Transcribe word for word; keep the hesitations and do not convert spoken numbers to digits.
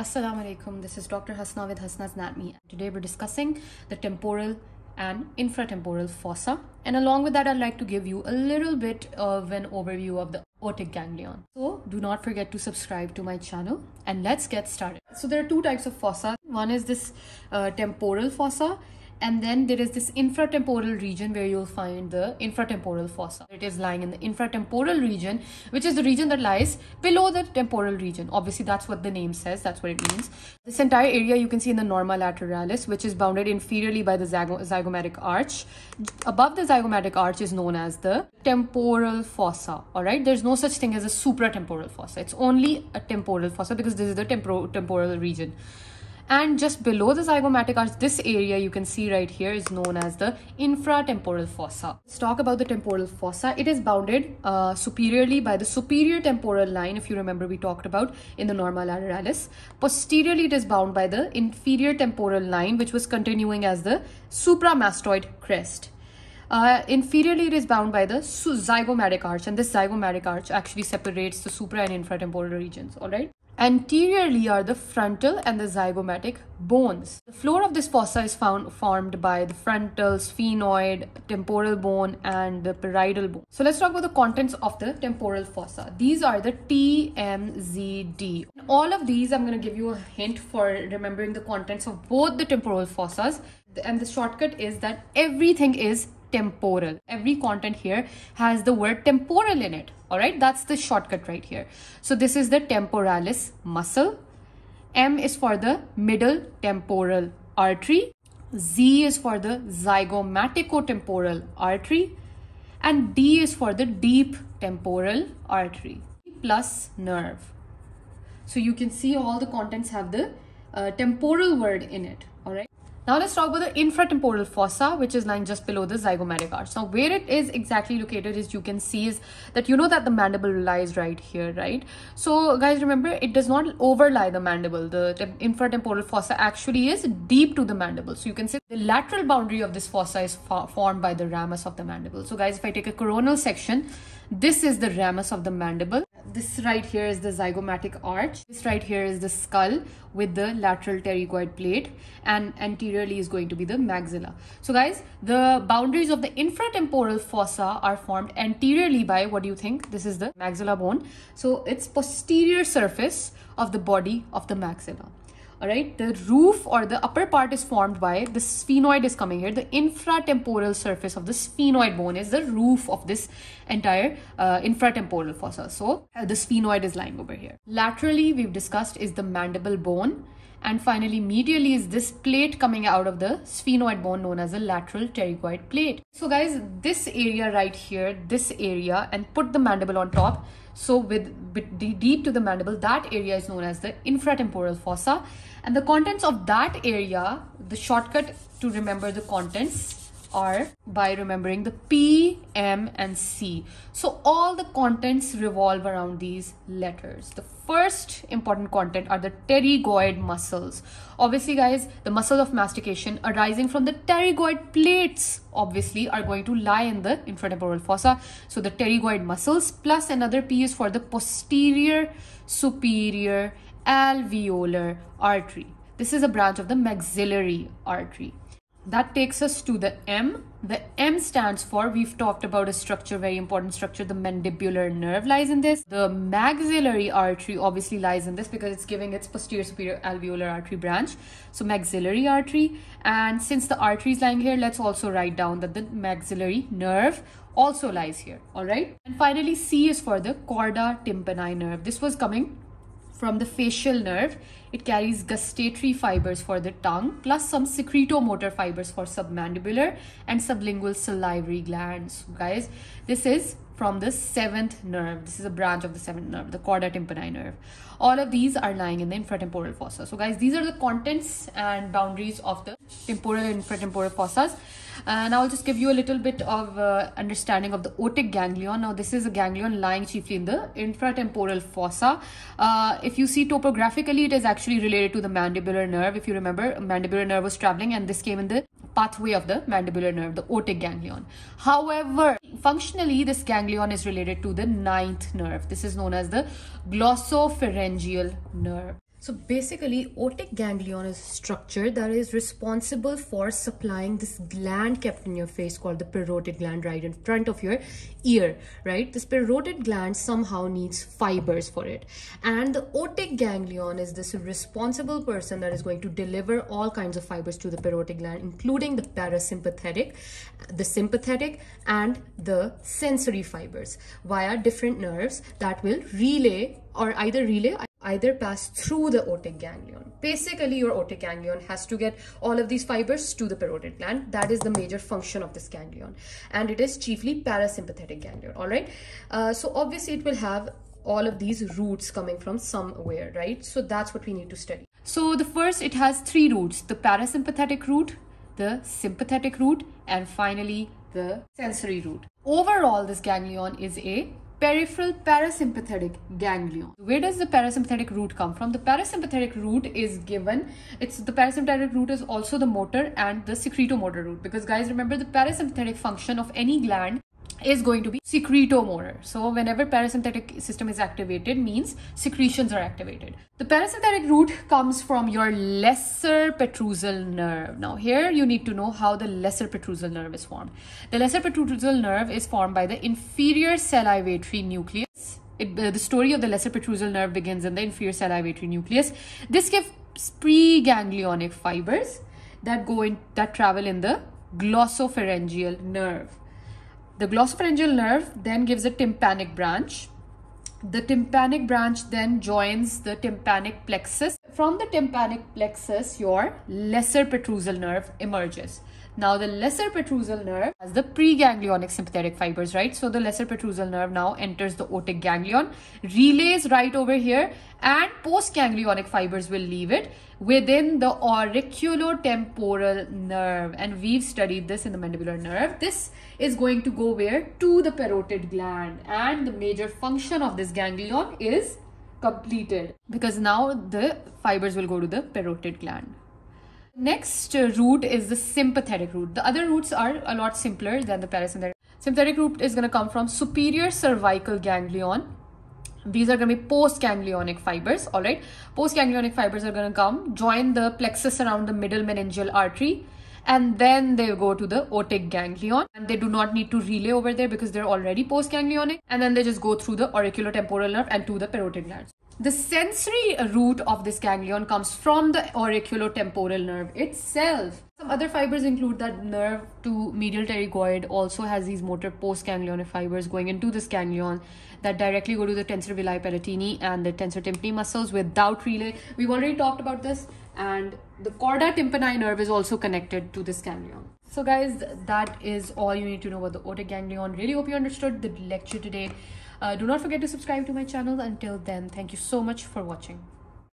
Assalamu alaikum. This is Doctor Hasna with Hasna's Anatomy. Today we're discussing the temporal and infratemporal fossa, and along with that I'd like to give you a little bit of an overview of the otic ganglion. So do not forget to subscribe to my channel and let's get started. So there are two types of fossa. One is this uh, temporal fossa, and then there is this infratemporal region where you'll find the infratemporal fossa. It is lying in the infratemporal region, which is the region that lies below the temporal region. Obviously, that's what the name says. That's what it means. This entire area you can see in the norma lateralis, which is bounded inferiorly by the zygom zygomatic arch. Above the zygomatic arch is known as the temporal fossa. All right. There's no such thing as a supratemporal fossa. It's only a temporal fossa because this is the tempor temporal region. And just below the zygomatic arch, this area you can see right here is known as the infratemporal fossa. Let's talk about the temporal fossa. It is bounded uh, superiorly by the superior temporal line, if you remember we talked about in the norma lateralis. Posteriorly, it is bound by the inferior temporal line, which was continuing as the supramastoid crest. Uh, inferiorly, it is bound by the zygomatic arch, and this zygomatic arch actually separates the supra and infratemporal regions, all right? Anteriorly are the frontal and the zygomatic bones. The floor of this fossa is found formed by the frontal, sphenoid, temporal bone, and the parietal bone. So let's talk about the contents of the temporal fossa. These are the T M Z D. In all of these, I'm going to give you a hint for remembering the contents of both the temporal fossas, and the shortcut is that everything is temporal. Every content here has the word temporal in it. All right, that's the shortcut right here. So this is the temporalis muscle. M is for the middle temporal artery. Z is for the zygomaticotemporal artery. And D is for the deep temporal artery plus nerve. So you can see all the contents have the uh, temporal word in it. All right. Now let's talk about the infratemporal fossa, which is lying just below the zygomatic arch. Now where it is exactly located is you can see is that you know that the mandible lies right here, right? So guys, remember, it does not overlie the mandible. The infratemporal fossa actually is deep to the mandible. So you can say the lateral boundary of this fossa is formed by the ramus of the mandible. So guys, if I take a coronal section, this is the ramus of the mandible. This right here is the zygomatic arch. This right here is the skull with the lateral pterygoid plate, and anteriorly is going to be the maxilla. So guys, the boundaries of the infratemporal fossa are formed anteriorly by, what do you think? This is the maxilla bone. So it's posterior surface of the body of the maxilla. All right, the roof or the upper part is formed by the sphenoid is coming here. The infratemporal surface of the sphenoid bone is the roof of this entire uh, infratemporal fossa. So uh, the sphenoid is lying over here. Laterally, we've discussed, is the mandible bone. And finally, medially is this plate coming out of the sphenoid bone known as the lateral pterygoid plate. So guys, this area right here, this area, and put the mandible on top. So with, with deep to the mandible, that area is known as the infratemporal fossa. And the contents of that area, the shortcut to remember the contents are by remembering the P, M, and C. So all the contents revolve around these letters. The first important content are the pterygoid muscles. Obviously, guys, the muscles of mastication arising from the pterygoid plates obviously are going to lie in the infratemporal fossa. So the pterygoid muscles, plus another P is for the posterior superior alveolar artery. This is a branch of the maxillary artery. That takes us to the M. The M stands for, we've talked about a structure, very important structure, the mandibular nerve lies in this. The maxillary artery obviously lies in this because it's giving its posterior superior alveolar artery branch. So maxillary artery. And since the artery is lying here, let's also write down that the maxillary nerve also lies here. All right. And finally, C is for the chorda tympani nerve. This was coming from the facial nerve. It carries gustatory fibers for the tongue, plus some secretomotor fibers for submandibular and sublingual salivary glands. Guys, this is from the seventh nerve. This is a branch of the seventh nerve, the chorda tympani nerve. All of these are lying in the infratemporal fossa. So guys, these are the contents and boundaries of the temporal and infratemporal fossas. And I'll just give you a little bit of uh, understanding of the otic ganglion. Now, this is a ganglion lying chiefly in the infratemporal fossa. Uh, if you see topographically, it is actually related to the mandibular nerve. If you remember, mandibular nerve was traveling and this came in the pathway of the mandibular nerve, the otic ganglion. However, functionally, this ganglion is related to the ninth nerve. This is known as the glossopharyngeal nerve. So basically, otic ganglion is a structure that is responsible for supplying this gland kept in your face called the parotid gland right in front of your ear, right? This parotid gland somehow needs fibers for it. And the otic ganglion is this responsible person that is going to deliver all kinds of fibers to the parotid gland, including the parasympathetic, the sympathetic, and the sensory fibers via different nerves that will relay or either relay either pass through the otic ganglion. Basically, your otic ganglion has to get all of these fibers to the parotid gland. That is the major function of this ganglion, and it is chiefly parasympathetic ganglion. All right, uh, so obviously it will have all of these roots coming from somewhere, right? So that's what we need to study. So the first, it has three roots: the parasympathetic root, the sympathetic root, and finally the sensory root. Overall, this ganglion is a peripheral parasympathetic ganglion. Where does the parasympathetic root come from? The parasympathetic root is given, it's the parasympathetic root is also the motor and the secretomotor root, because guys, remember, the parasympathetic function of any gland is going to be secretomotor. So whenever parasympathetic system is activated, means secretions are activated. The parasympathetic root comes from your lesser petrosal nerve. Now here you need to know how the lesser petrosal nerve is formed. The lesser petrosal nerve is formed by the inferior salivatory nucleus. It, uh, the story of the lesser petrosal nerve begins in the inferior salivatory nucleus. This gives preganglionic fibers that go in, that travel in the glossopharyngeal nerve. The glossopharyngeal nerve then gives a tympanic branch. The tympanic branch then joins the tympanic plexus. From the tympanic plexus, your lesser petrosal nerve emerges. Now the lesser petrosal nerve has the preganglionic sympathetic fibers, right? So the lesser petrosal nerve now enters the otic ganglion, relays right over here, and postganglionic fibers will leave it within the auriculotemporal nerve. And we've studied this in the mandibular nerve. This is going to go where? To the parotid gland. And the major function of this ganglion is completed, because now the fibers will go to the parotid gland. Next root is the sympathetic root. The other roots are a lot simpler than the parasympathetic. Sympathetic root is going to come from superior cervical ganglion. These are going to be postganglionic fibers. All right, postganglionic fibers are going to come, join the plexus around the middle meningeal artery, and then they go to the otic ganglion, and they do not need to relay over there because they're already postganglionic, and then they just go through the auriculotemporal nerve and to the parotid glands. The sensory root of this ganglion comes from the auriculotemporal nerve itself. Some other fibers include that nerve to medial pterygoid also has these motor postganglionic fibers going into this ganglion that directly go to the tensor veli palatini and the tensor tympani muscles without relay. We've already talked about this. And the chorda tympani nerve is also connected to this ganglion. So guys, that is all you need to know about the otic ganglion. Really hope you understood the lecture today. Uh, do not forget to subscribe to my channel. Until then, thank you so much for watching.